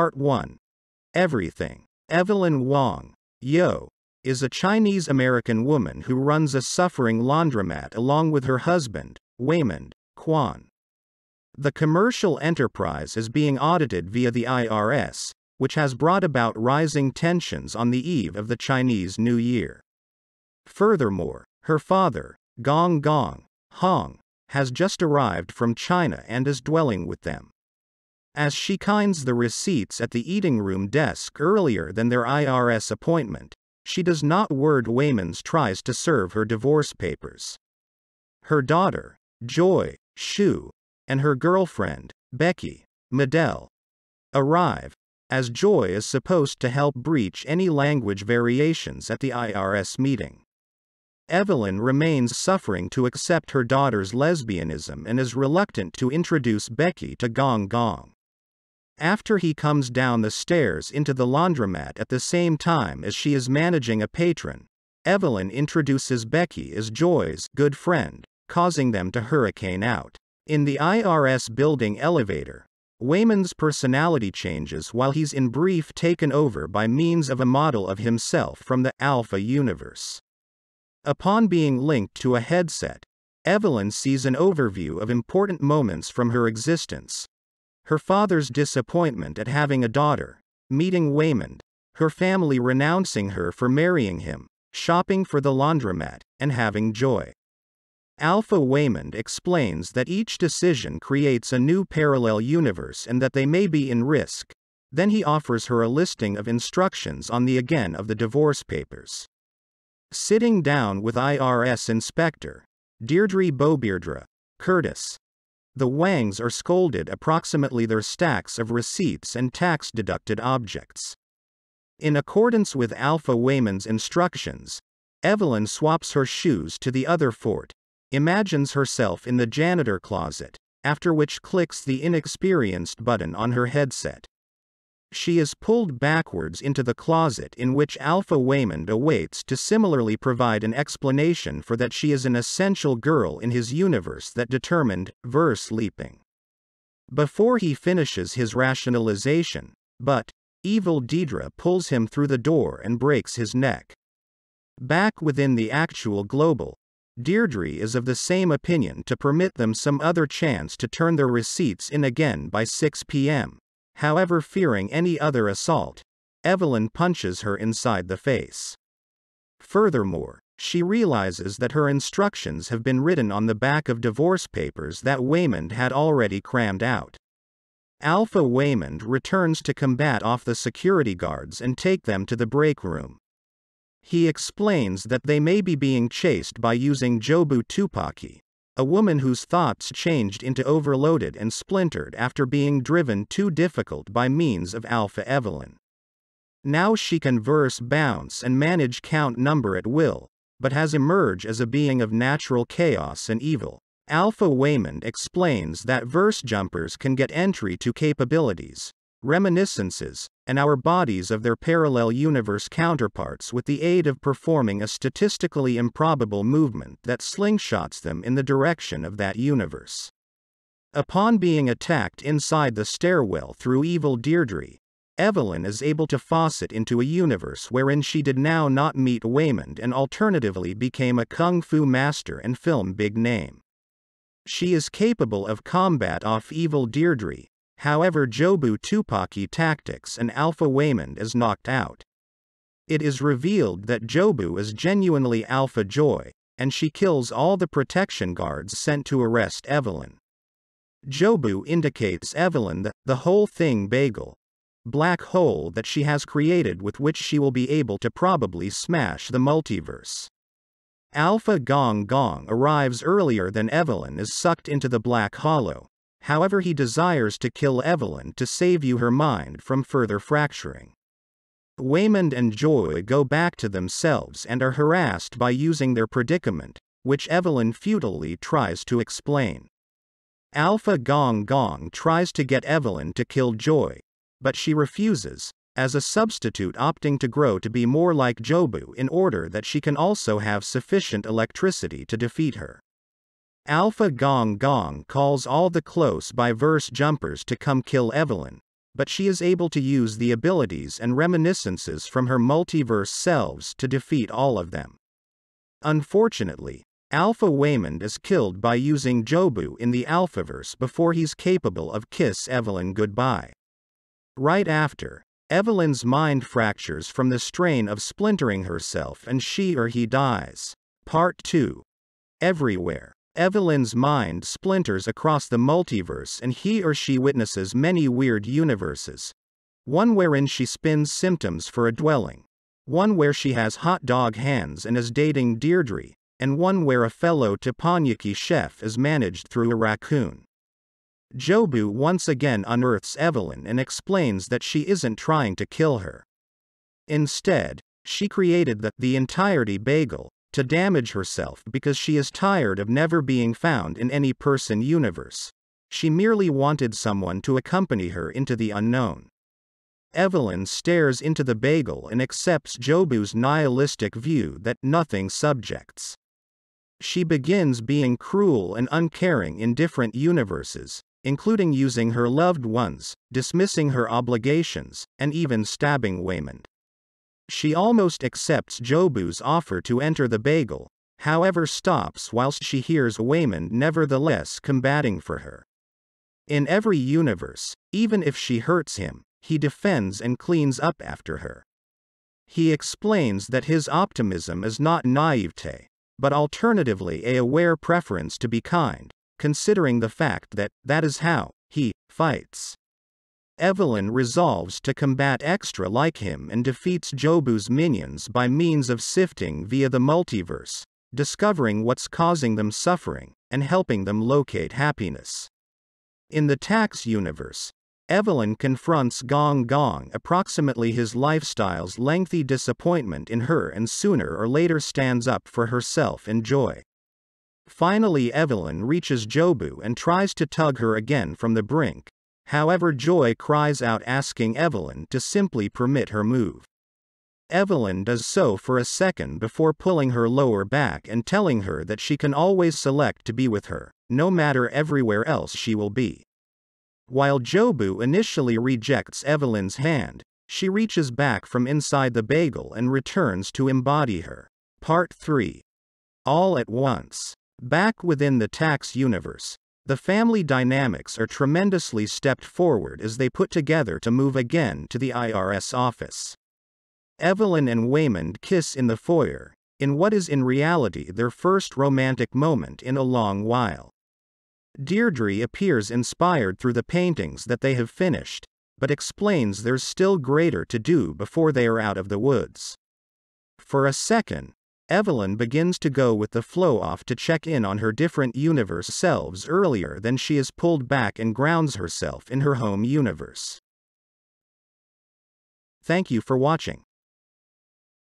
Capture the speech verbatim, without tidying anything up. Part one. Everything. Evelyn Wang, Yo, is a Chinese-American woman who runs a suffering laundromat along with her husband, Waymond Quan. The commercial enterprise is being audited via the I R S, which has brought about rising tensions on the eve of the Chinese New Year. Furthermore, her father, Gong Gong Hong, has just arrived from China and is dwelling with them. As she signs the receipts at the eating room desk earlier than their I R S appointment, she does not word Waymond's tries to serve her divorce papers. Her daughter, Joy Hsu, and her girlfriend, Becky Medel, arrive, as Joy is supposed to help breach any language variations at the I R S meeting. Evelyn remains suffering to accept her daughter's lesbianism and is reluctant to introduce Becky to Gong Gong. After he comes down the stairs into the laundromat at the same time as she is managing a patron, Evelyn introduces Becky as Joy's good friend, causing them to hurricane out. In the I R S building elevator, Waymond's personality changes while he's in brief taken over by means of a model of himself from the Alpha universe. Upon being linked to a headset, Evelyn sees an overview of important moments from her existence. Her father's disappointment at having a daughter, meeting Waymond, her family renouncing her for marrying him, shopping for the laundromat, and having Joy. Alpha Waymond explains that each decision creates a new parallel universe and that they may be in risk. Then he offers her a listing of instructions on the again of the divorce papers. Sitting down with I R S Inspector Deirdre Beirdra Curtis, the Wangs are scolded approximately their stacks of receipts and tax-deducted objects. In accordance with Alpha Waymond's instructions, Evelyn swaps her shoes to the other fort, imagines herself in the janitor closet, after which clicks the inexperienced button on her headset. She is pulled backwards into the closet in which Alpha Waymond awaits to similarly provide an explanation for that she is an essential girl in his universe that determined, verse leaping. Before he finishes his rationalization, but, evil Deirdre pulls him through the door and breaks his neck. Back within the actual global, Deirdre is of the same opinion to permit them some other chance to turn their receipts in again by six p m However, fearing any other assault, Evelyn punches her inside the face. Furthermore, she realizes that her instructions have been written on the back of divorce papers that Waymond had already crammed out. Alpha Waymond returns to combat off the security guards and take them to the break room. He explains that they may be being chased by using Jobu Tupaki, a woman whose thoughts changed into overloaded and splintered after being driven too difficult by means of Alpha Evelyn. Now she can verse bounce and manage count number at will, but has emerged as a being of natural chaos and evil. Alpha Waymond explains that verse jumpers can get entry to capabilities, reminiscences, and our bodies of their parallel universe counterparts with the aid of performing a statistically improbable movement that slingshots them in the direction of that universe. Upon being attacked inside the stairwell through evil Deirdre, Evelyn is able to faucet into a universe wherein she did now not meet Waymond and alternatively became a kung fu master and film big name. She is capable of combat off evil Deirdre. However, Jobu Tupaki tactics and Alpha Waymond is knocked out. It is revealed that Jobu is genuinely Alpha Joy, and she kills all the protection guards sent to arrest Evelyn. Jobu indicates Evelyn the, the whole thing bagel, black hole that she has created with which she will be able to probably smash the multiverse. Alpha Gong Gong arrives earlier than Evelyn is sucked into the black hollow. However, he desires to kill Evelyn to save you her mind from further fracturing. Waymond and Joy go back to themselves and are harassed by using their predicament, which Evelyn futilely tries to explain. Alpha Gong Gong tries to get Evelyn to kill Joy, but she refuses, as a substitute opting to grow to be more like Jobu in order that she can also have sufficient electricity to defeat her. Alpha Gong Gong calls all the close by verse jumpers to come kill Evelyn, but she is able to use the abilities and reminiscences from her multiverse selves to defeat all of them. Unfortunately, Alpha Waymond is killed by using Jobu in the Alphaverse before he's capable of kiss Evelyn goodbye. Right after, Evelyn's mind fractures from the strain of splintering herself and she or he dies. Part two. Everywhere. Evelyn's mind splinters across the multiverse and he or she witnesses many weird universes. One wherein she spins symptoms for a dwelling. One where she has hot dog hands and is dating Deirdre, and one where a fellow teppanyaki chef is managed through a raccoon. Jobu once again unearths Evelyn and explains that she isn't trying to kill her. Instead, she created the, the entirety bagel to damage herself because she is tired of never being found in any person universe. She merely wanted someone to accompany her into the unknown. Evelyn stares into the bagel and accepts Jobu's nihilistic view that nothing subjects. She begins being cruel and uncaring in different universes, including using her loved ones, dismissing her obligations, and even stabbing Waymond. She almost accepts Jobu's offer to enter the bagel, however stops whilst she hears Waymond nevertheless combating for her. In every universe, even if she hurts him, he defends and cleans up after her. He explains that his optimism is not naivete, but alternatively a aware preference to be kind, considering the fact that, that is how, he, fights. Evelyn resolves to combat extra like him and defeats Jobu's minions by means of sifting via the multiverse, discovering what's causing them suffering, and helping them locate happiness. In the tax universe, Evelyn confronts Gong Gong approximately his lifestyle's lengthy disappointment in her and sooner or later stands up for herself in Joy. Finally, Evelyn reaches Jobu and tries to tug her again from the brink. However, Joy cries out asking Evelyn to simply permit her move. Evelyn does so for a second before pulling her lower back and telling her that she can always select to be with her, no matter everywhere else she will be. While Jobu initially rejects Evelyn's hand, she reaches back from inside the bagel and returns to embody her. Part three. All at once. Back within the tax universe, the family dynamics are tremendously stepped forward as they put together to move again to the I R S office. Evelyn and Waymond kiss in the foyer, in what is in reality their first romantic moment in a long while. Deirdre appears inspired through the paintings that they have finished, but explains there's still greater to do before they are out of the woods. For a second, Evelyn begins to go with the flow off to check in on her different universe selves earlier than she is pulled back and grounds herself in her home universe. Thank you for watching.